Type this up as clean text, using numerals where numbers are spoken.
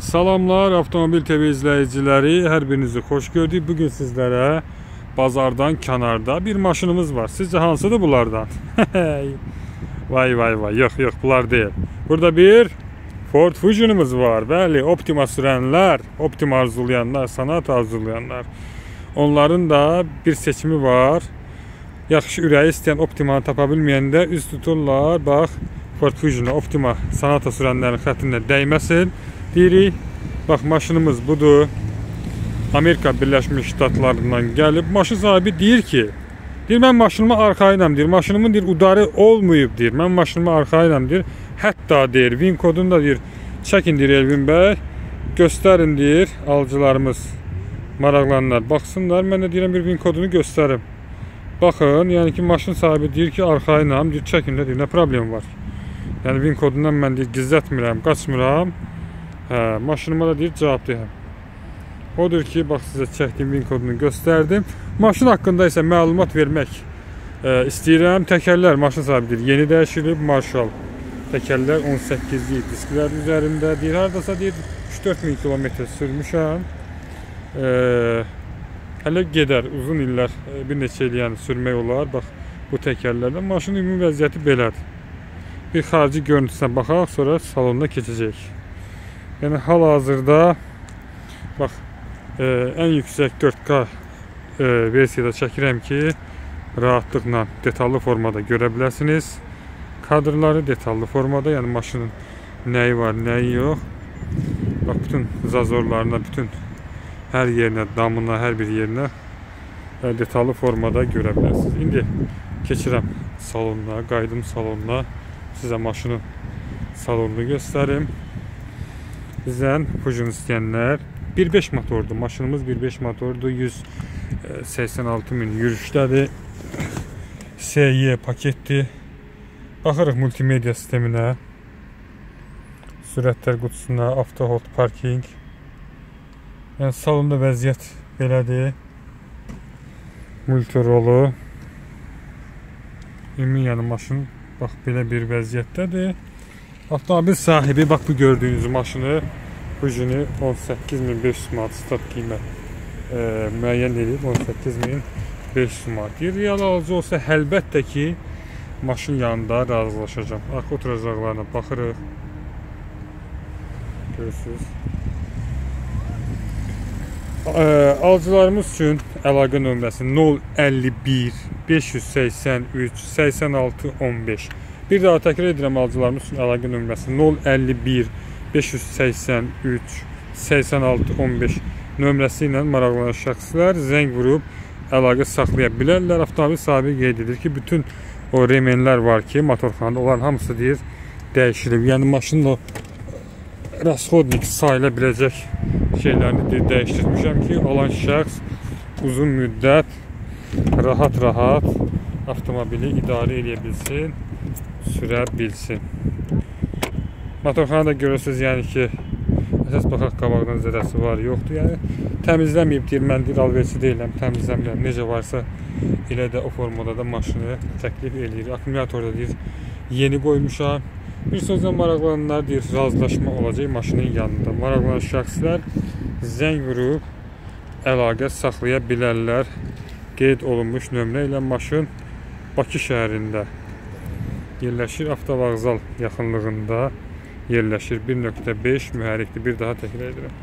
Salamlar Avtomobil TV izleyicileri, her birinizi hoş gördük. Bugün sizlere bazardan kenarda bir maşınımız var. Sizce hansıdır bunlardan? Vay vay vay, yok yok, bunlar değil. Burada bir Ford Fusion'umuz var. Bəli, Optima sürenler, Optima arzulayanlar, Sonata arzulayanlar, onların da bir seçimi var. Yaxşı ürəyi istəyən Optimanı tapa bilməyəndə üz tuturlar. Bax, Ford Fusion'a, Optima Sonata sürənlərin xətrinə dəyməsin deyirik. Bax, maşınımız budur. Amerika Birləşmiş Ştatlarından gəlib. Maşın sahibi deyir ki, deyir, mən maşınımı arxayınam, deyir. Maşınımın, deyir, udarı olmayıb, deyir. Mən maşınımı arxayınam, deyir. Hətta, deyir, VIN kodunu da, deyir, çəkin, deyir, Elvin bəy, göstərin, deyir, alıcılarımız, maraqlananlar baxsınlar. Mən də deyirəm, bir VIN kodunu göstərim. Bakın, yani ki maşın sahibi deyir ki arxayınam, deyir çəkimdə, deyir, nə problem var? Yəni VIN kodundan mən, deyir, gizlətmirəm, qaçmıram. Hə, maşınıma da, deyir, cavab deyəm. Odur ki, bax, sizə çəkdiyim VIN kodunu göstərdim. Maşın haqqında isə məlumat vermək istəyirəm. Təkərlər, maşın sahibi deyir, yeni dəyişilib, marşal təkərlər 18'li disklər üzərində, deyir, haradasa, deyir, 3-4 min kilometr sürmüşəm. Hələ gedər, uzun illər, bir neçə il, yəni sürmək olar. Bax, bu təkərlərdən maşının ümumi vəziyyəti belədir. Bir xarici görüntüsünə baxaq, sonra salonuna keçəcək. Yəni hal-hazırda bax, ən yüksək 4K versiyada çəkirəm ki, rahatlıqla detallı formada görə biləsiniz. Kadrları detallı formada, yəni maşının nəyi var, nəyi yox. Bax, bütün zazorlarına, bütün hər yerinə, damına, hər bir yerinə detallı formada görə bilərsiniz. İndi keçirəm salonuna, qayıdım salonuna, sizə maşının salonunu göstərim. Bizdən Fusion istəyənlər, 1.5 motordur, maşınımız 1.5 motordur, 186.000 yürüşdədir, SE paketdir. Baxırıq multimedia sisteminə, sürətlər qutusuna, avtohold parking. Yəni salonda vəziyyət belədir. Multirolu. Ümumi, yəni maşın bax belə bir vəziyyətdədir. Avtomobil sahibi bax bu gördüyünüz maşını, Fusion'u 18.500 manat stat qiymət müəyyən edib, 18.500 manat. Real alıcı olsa əlbəttə ki maşın yanında razılaşacağam. Arxa oturacaqlarına baxırıq. Görürsünüz. Alıcılarımız üçün əlaqə nömrəsi 051 583 86 15. Bir daha təkrar edirəm, alıcılarımız üçün əlaqə nömrəsi 051 583 86 15 nömrəsi ilə maraqlanan şəxslər zəng vurub əlaqə saxlaya bilərlər. Avtomobil sahibi qeyd edir ki, bütün o remenlər var ki motorxanada, onların hamısı, deyir, dəyişilib. Yəni maşının o rasxodnik sayıla biləcək şeylərini dəyişdirmişəm ki, alan şəxs uzun müddət rahat-rahat avtomobili idarə edə bilsin, sürə bilsin. Motorxanada görürsünüz, yəni ki, əsas baxaq qabaqdan zədəsi var, yoxdur. Yəni təmizləməyib, deyir, mən, deyir, alverçi deyiləm, təmizləmirəm. Necə varsa elə də o formada da maşını təklif eləyir. Akkumulyatorda, deyir, yeni qoymuşam. Bir sözlə maraqlananlar, deyir, razılaşma olacaq maşının yanında. Maraqlanan şəxslər zəng vurub əlaqə saxlaya bilərlər. Qeyd olunmuş nömrə ilə maşın Bakı şəhərində yerləşir, avtovağzal yaxınlığında yerləşir. 1.5 mühərrikli, bir daha təkrar edirəm.